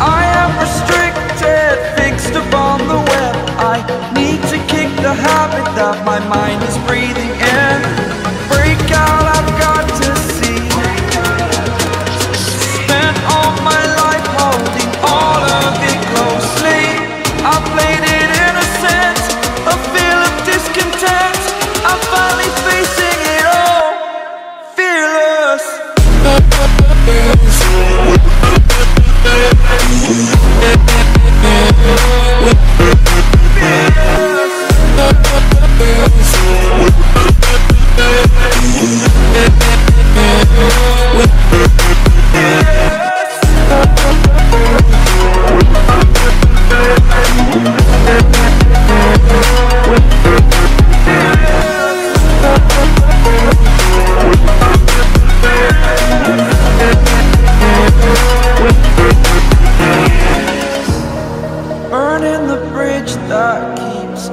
I am restricted, fixed upon the web. I need to kick the habit that my mind is breathing in. Break out, I've got to see. Spent all my life holding all of it closely. I played it innocent, a feel of discontent. I'm finally facing it all, fearless. That keeps